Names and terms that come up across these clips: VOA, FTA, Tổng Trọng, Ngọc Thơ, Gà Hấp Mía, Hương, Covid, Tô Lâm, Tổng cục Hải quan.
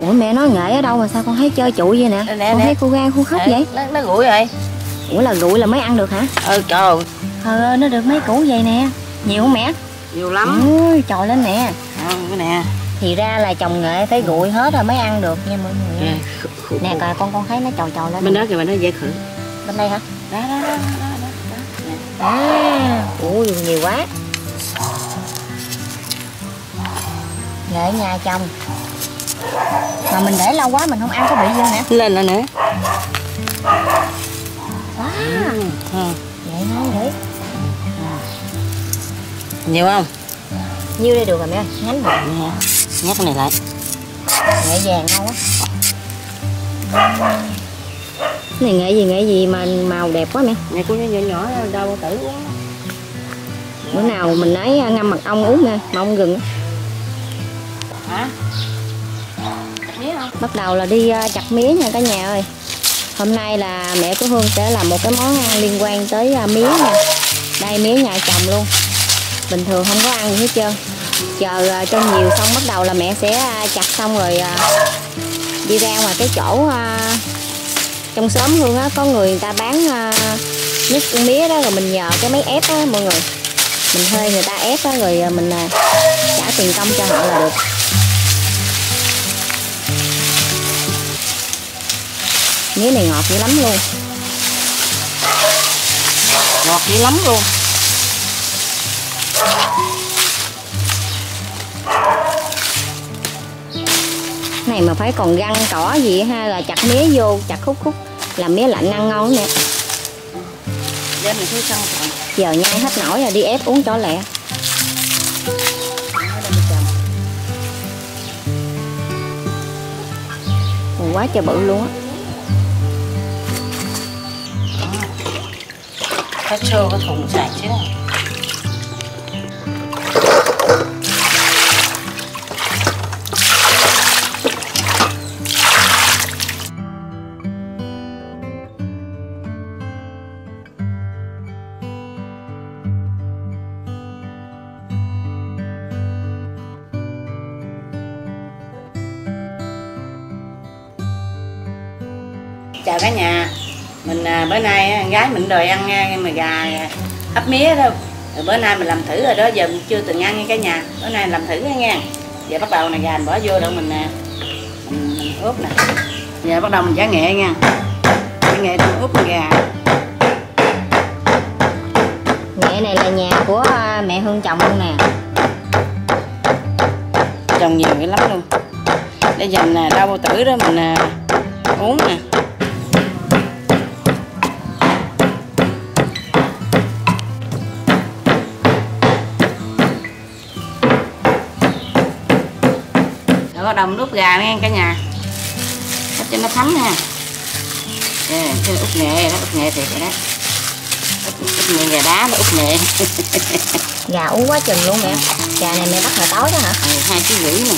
Ủa mẹ nói nghệ ở đâu mà sao con thấy chơi trụi vậy nè? Con thấy cô gan khô khóc vậy? Nó nguội rồi. Ủa là nguội là mới ăn được hả? Ừ trời. Nó được mấy củ vậy nè. Nhiều không mẹ? Nhiều lắm. Ôi trời lên nè. Cái nè. Thì ra là trồng nghệ phải nguội hết rồi mới ăn được nha mọi người. Nè coi con thấy nó trồi trồi lên. Bên đó kìa, bên đó dễ khử. Bên đây hả? Đó đó đó đó. À, ui nhiều quá. Nghệ nhà chồng mà mình để lâu quá mình không ăn có bị gì hả? Lên lại nữa. Quá. Vậy ngon đấy. Nhiều không? Nhiêu đây được rồi mẹ ơi, nhánh bột nè. Nhét cái này lại. Nghệ vàng ngon quá. Cái này nghệ gì mà màu đẹp quá mẹ. Nghệ của nhỏ nhỏ đau tử quá. Bữa nào mình lấy ngâm mật ong uống nè, mà ong gừng. Hả? Bắt đầu là đi chặt mía nha cả nhà ơi. Hôm nay là mẹ của Hương sẽ làm một cái món ăn liên quan tới mía nha. Đây mía nhà chồng luôn. Bình thường không có ăn gì hết trơn. Chờ cho nhiều xong bắt đầu là mẹ sẽ chặt xong rồi đi ra ngoài cái chỗ trong xóm Hương á, có người ta bán nước mía đó, rồi mình nhờ cái máy ép á mọi người. Mình thuê người ta ép á, rồi mình trả tiền công cho họ là được. Mía này ngọt dữ lắm luôn. Ngọt dữ lắm luôn. Này mà phải còn găng cỏ gì ha, là chặt mía vô, chặt khúc khúc làm mía lạnh ăn ngon nè. Giờ mình cứ xong rồi. Giờ nhai hết nổi rồi, đi ép uống cho lẹ. Quá trời bự luôn á. Phải sơ cái thùng sạch chứ. Chào cả nhà. Mình bữa nay gái mình đòi ăn mà gà hấp mía đâu. Rồi bữa nay mình làm thử rồi đó, giờ mình chưa từng ăn nha cả nhà. Bữa nay làm thử nha. Giờ bắt đầu là gà mình bỏ vô đâu mình ướp nè. Giờ bắt đầu mình chả nghệ nha. Chả nghệ mình ướp gà. Nghệ này là nhà của mẹ Hương trồng luôn nè. Trồng nhiều cái lắm luôn. Để dành rau bao tử đó mình uống nè. Bắt đầu ướp gà nha cả nhà, ướp cho nó thấm nha. Cái ướp nghệ đó, ướp nghệ thiệt rồi đó, ướp nghệ gà đá, nó ướp nghệ. Gà uống quá chừng luôn mẹ. Gà này mẹ bắt hồi tối đó hả? 2,5 kg nè.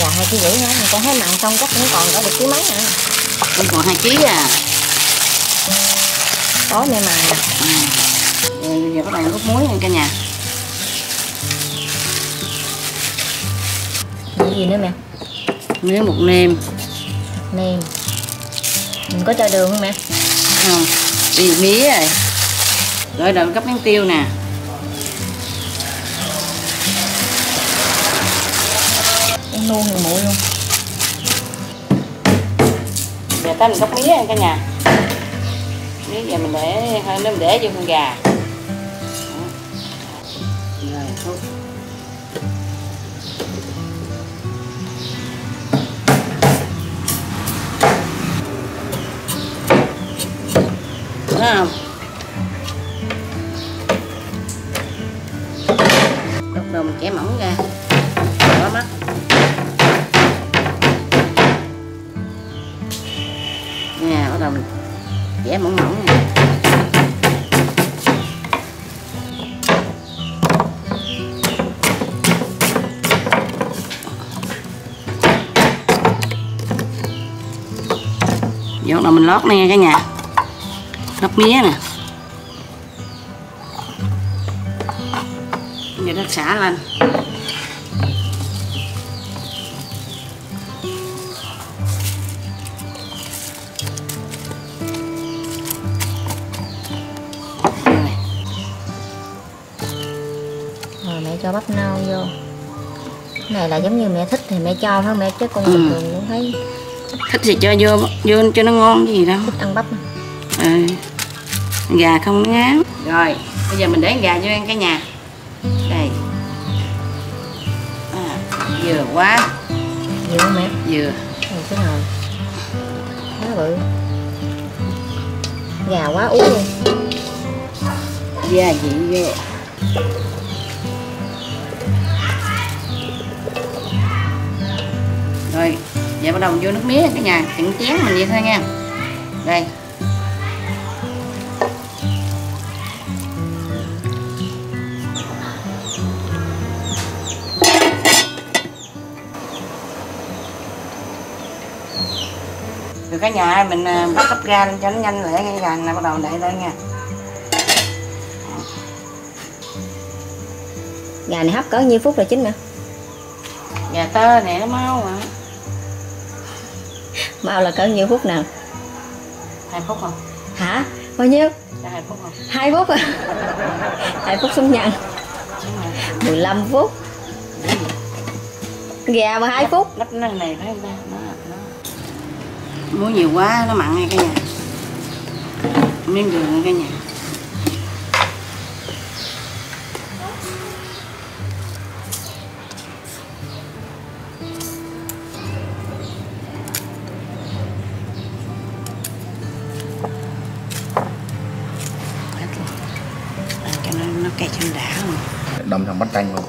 Gà 2,5 kg nữa, con thấy mặn xong chắc cũng còn có 1,5 kg mấy hả? Cũng còn 2 kg à. Tối mẹ mặn nè. Giờ bắt đầu ướp muối nha cả nhà. Gì nữa mẹ? Miếng bột nêm. Nêm. Mình có cho đường không mẹ? Không. Vì mía rồi. Rồi đợi gấp miếng tiêu nè. Ăn luôn rồi muội luôn. Giờ tới mình gấp mía nha cả nhà. Mía giờ mình để hơi nữa, mình để vô con gà. Rồi thôi. Không? Lúc đầu mình chẻ mỏng ra, bỏ mắt. Nè, bắt đầu mình chẻ mỏng mỏng nè. Giờ bắt đầu mình lót nè cả nhà. Lót mía nè. Giờ nó xả lên. cho bắp nâu vô. Cái này là giống như mẹ thích thì mẹ cho thôi mẹ, chứ con bình thường cũng thấy thích thì cho vô cho nó ngon gì đâu. Thích ăn bắp à, gà không nó ngán. Rồi bây giờ mình để gà vô ăn cả nhà. Đây à, dừa quá. Dừa không mẹ? Dừa. Rồi cái nào quá bự. Gà quá ú luôn. Gà dị vô. Rồi giờ bắt đầu vô nước mía cả nhà, chỉnh chén mình vậy thôi nha. Đây rồi cả nhà, mình bắt bắp ra lên cho nó nhanh lẹ, cái gà này bắt đầu đậy lên nha. Gà này hấp cỡ nhiêu phút là chín nữa? Gà tơ này nó mau mà. Mau là cỡ nhiêu phút nào? 2 phút không? Hả? Bao nhiêu? 2 phút không? 2 phút à? 2 phút xuống nhăn. 15 phút. Gà mà 2 phút. Lắp này này phải không ta? Muối nhiều quá nó mặn ngay cả nhà. Miếng đường ngay cả nhà. Cái chân đá luôn. Đâm thằng bánh canh luôn.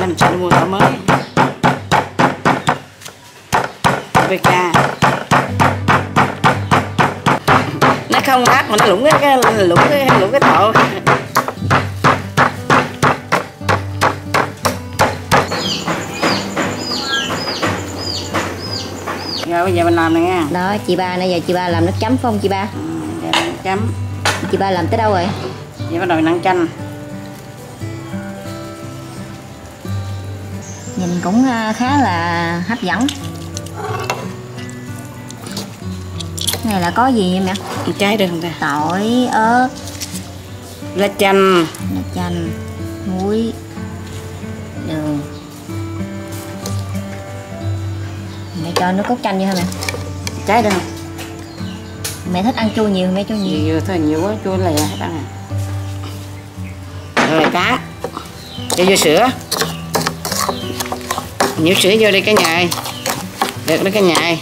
Mình sẽ mua tỏi mới. Về cà. Nó không át mà nó lủng cái thọ. Rồi bây giờ mình làm này nha. Đó, chị ba nãy giờ chị ba làm nước chấm phải không chị ba? Ừ, nước chấm. Chị ba làm tới đâu rồi? Vậy bắt đầu mình ăn chanh. Nhìn cũng khá là hấp dẫn. Cái này là có gì vậy mẹ? Trái được không ta? Tỏi, ớt, lá chanh, muối, đường. Mẹ cho nước cốt chanh vô hả mẹ? Trái được không? Mẹ thích ăn chua nhiều, mẹ cho nhiều. Nhiều thôi, nhiều quá chua lè hết ăn à. Rồi cá. Cho vô sữa. Nhiều sữa vô đi cả nhà ơi. Được đó cả nhà ơi.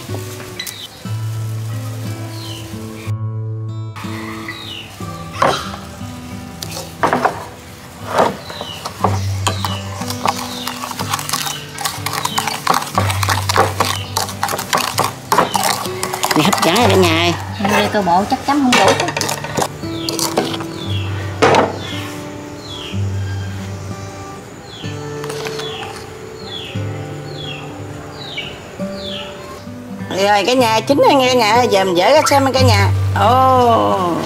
Này hấp dẫn rồi cả nhà ơi. Đây coi bộ chắc chắn không đủ. Rồi cả nhà chín rồi nghe cả nhà, giờ mình dỡ ra xem cả nhà. Thơm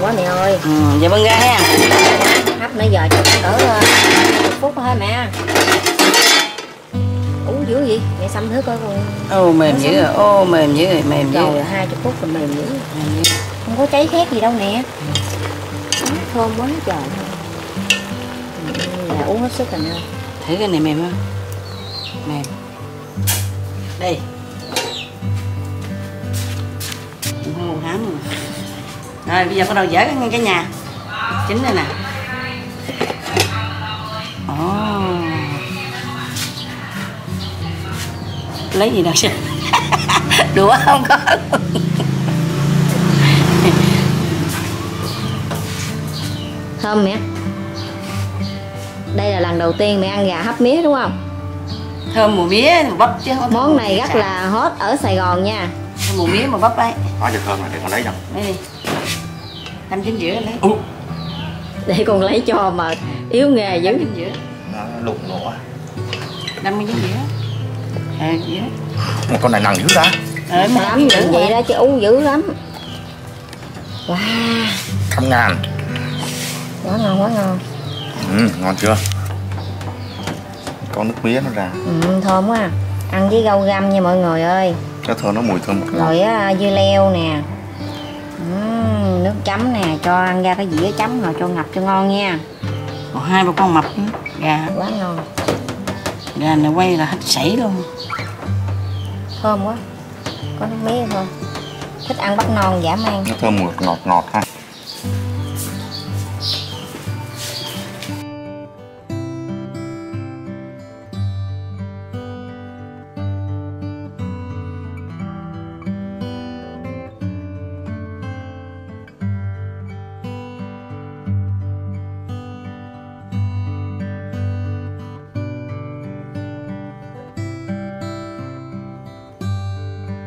quá mẹ ơi. Giờ bưng ra ha. Hấp nãy giờ chắc cỡ 1 phút thôi mẹ. Dữ vậy? Mẹ xăm thử coi con. Mềm dữ rồi, mềm dữ rồi, mềm dữ rồi. 20 phút rồi mềm dữ. Không có cháy khét gì đâu nè. Thơm quá trời. Là uống hết sức rồi nè. Thấy cái này mềm không? Mềm. Đây. Ngon lắm. Rồi bây giờ bắt đầu dở cái ngay cả nhà. Chính rồi nè. Lấy gì đâu chứ. Đũa không có. Thơm mẹ. Đây là lần đầu tiên mẹ ăn gà hấp mía đúng không? Thơm mùa mía bắp chứ. Món này rất là hot ở Sài Gòn nha. Thơm mùa mía mà bắp đấy. Có cho thơm rồi, để con lấy cho. Lấy đi. 5 9 giữa lấy. Để con lấy cho mà yếu nghề dữ. 5 9 giữa. Nó lụn lụa. 5 9 giữa. Con này nặng dữ ra. Lắm dữ vậy đó chứ uống dữ lắm. Wow. 5.000. Quá ngon, quá ngon. Ngon chưa? Có nước mía nó ra. Thơm quá. Ăn với rau răm nha mọi người ơi. Cho thơm nó mùi thơm. Rồi á, dưa leo nè. Nước chấm nè, cho ăn ra cái dĩa chấm rồi cho ngập cho ngon nha. Còn hai bà con mập gà quá ngon. Gà này quay là hết sảy luôn. Thơm quá. Có nước mía thôi. Thích ăn bắp non giảm ăn. Nó thơm ngọt ngọt ngọt ha.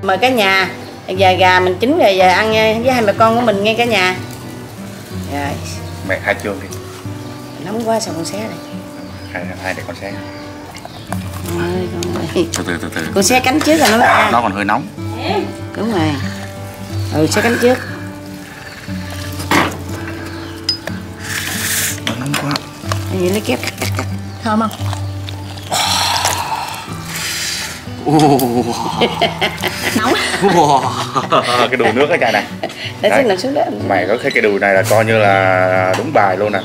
Mời cả nhà, giờ gà mình chín rồi, giờ ăn với hai mẹ con của mình nghe cả nhà. Rồi. Mẹ khai trương đi. Nóng quá sao con xé này. Hai để con xé. Ôi, từ từ. Con xé cánh trước rồi nó à, nó còn hơi nóng. Đúng rồi. Ừ, xé cánh trước. Nó nóng quá. Vậy lấy kép cắt. Thơm không? Nóng. Cái đùi nước đó trời này. Để xuống đấy. Mày có thấy cái đùi này là coi như là đúng bài luôn nè.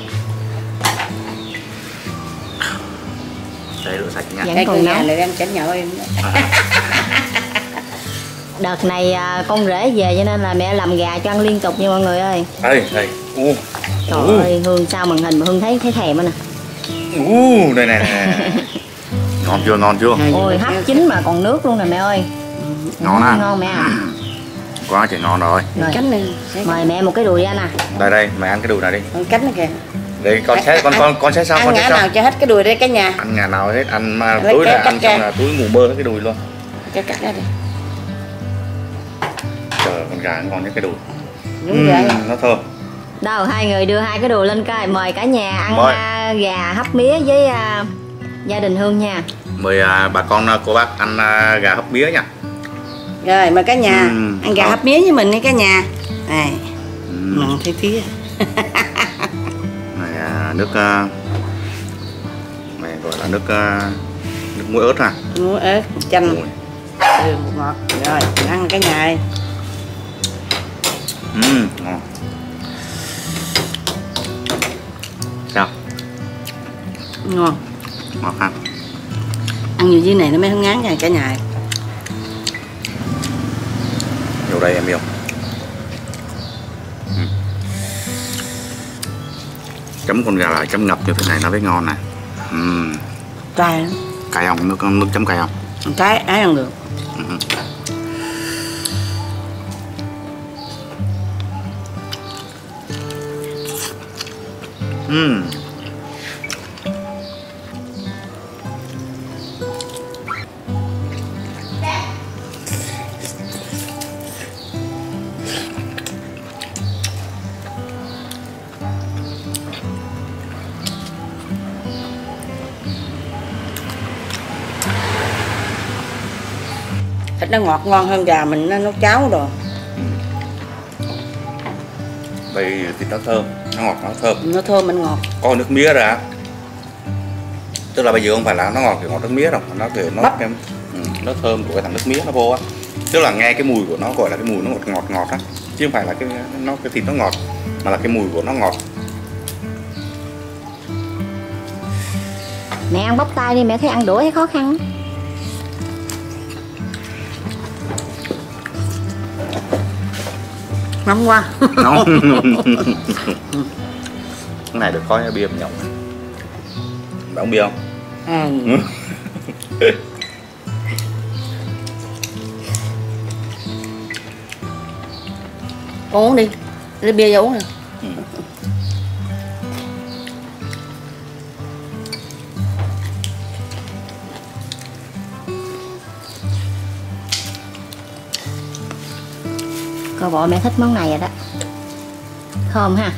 Để rửa sạch nha. Cái còn nóng lại em chảnh nhậu em. Đợt này con rể về cho nên là mẹ làm gà cho ăn liên tục nha mọi người ơi. Đây. Trời ơi, Hương sao màn hình mà Hương thấy thèm nữa nè. Đây nè. Ngon chưa? Ôi, hấp chín mà còn nước luôn nè mẹ ơi. Ngon ha. Ngon mẹ à. Quá trời ngon rồi. Cánh này. Mời mẹ một cái đùi ra nè. Đây, mẹ ăn cái đùi này đi. Cánh này kìa. Để con xé con xé sao con xé sao. Ăn ngả nào cho hết cái đùi đây cả nhà. Ăn ngả nào hết, ăn mà túi là ăn xong là túi ngủ mơ cái đùi luôn. Cái cắt ra đi. Trời, con gà ngon nhất cái đùi. Đúng rồi. Nó thơm. Đâu, hai người đưa hai cái đùi lên coi, mời cả nhà ăn gà hấp mía với gia đình Hương nha. Mời bà con cô bác ăn gà hấp mía nha. Rồi mời cả nhà ăn gà hấp mía với mình đi cả nhà. Này. Mặn thế tía. Này nước này gọi là nước muối ớt ha. Muối ớt, chanh. Đường ngọt. Rồi, ăn cả nhà ơi. Ngon. Sao? Ngon. Ngọt ha. Ăn nhiều dưới này nó mới không ngán nha cả nhà. Vô đây em yêu. Chấm con gà lại chấm ngập như thế này nó mới ngon nè. Cay lắm. Cay không? Nước chấm cay không? Cay, ái ăn được. Thịt nó ngọt ngon hơn gà mình nó nấu cháo rồi. Đây thịt nó thơm, nó ngọt, nó thơm. Nó thơm mình ngọt. Có nước mía ra. Tức là bây giờ không phải là nó ngọt kiểu ngọt nước mía đâu, nó kiểu nó thơm của cái thằng nước mía nó vô á. Tức là nghe cái mùi của nó gọi là cái mùi nó ngọt á, chứ không phải là cái thịt nó ngọt mà là cái mùi của nó ngọt. Mẹ ăn bóc tay đi, mẹ thấy ăn đũa thấy khó khăn. Nóng quá. Nóng. Cái này được coi bia mình nhậu. Bạn uống bia không? Con uống đi. Lấy bia vô uống nè. Coi bộ mẹ thích món này rồi đó. Thơm ha.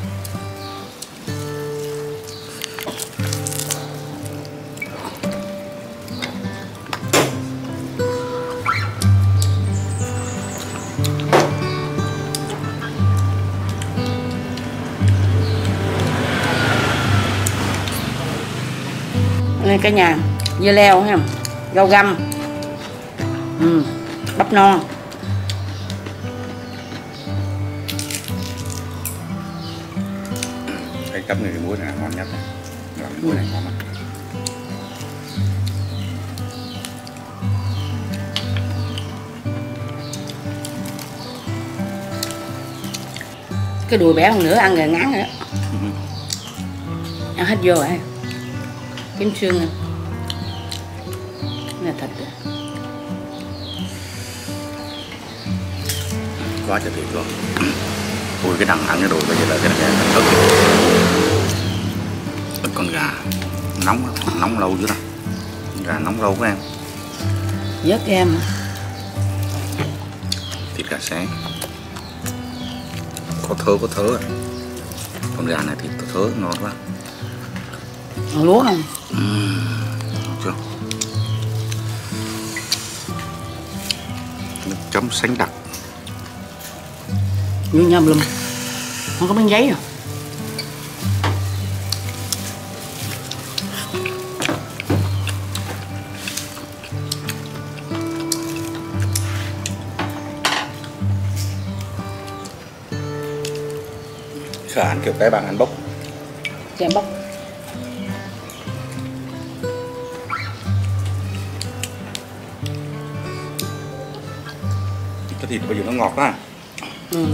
Đây cả nhà, dưa leo ha, rau găm, bắp non. Cái chấm này cái muối này là ngon nhất này. Làm cái muối này ngon lắm. Cái đùi bé hơn nữa ăn rồi ngán rồi đó. Ăn hết vô rồi. Kiếm xương này. Cái này thịt rồi. Quá cho thiệt luôn. Ui cái đằng ăn cái đùi bây giờ là cái này là ức. Ức con gà. Nóng lâu dữ đâu. Gà nóng lâu của em. Giấc em. Thịt gà sáng. Có thớ rồi. Con gà này thịt có thớ ngon quá. Ngon lúa này. Chưa. Nước chấm sánh đặc. Như nhầm lùm. Không có miếng giấy rồi. Sợ ăn kiểu cái bằng ăn bốc. Chị ăn bốc. Cái thịt bây giờ nó ngọt quá. Ừ.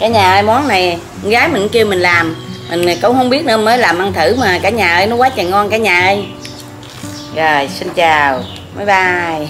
Cả nhà ơi, món này con gái mình kêu mình làm, mình cũng không biết nữa, mới làm ăn thử mà cả nhà ơi, nó quá trời ngon cả nhà ơi. Rồi xin chào, bye bye.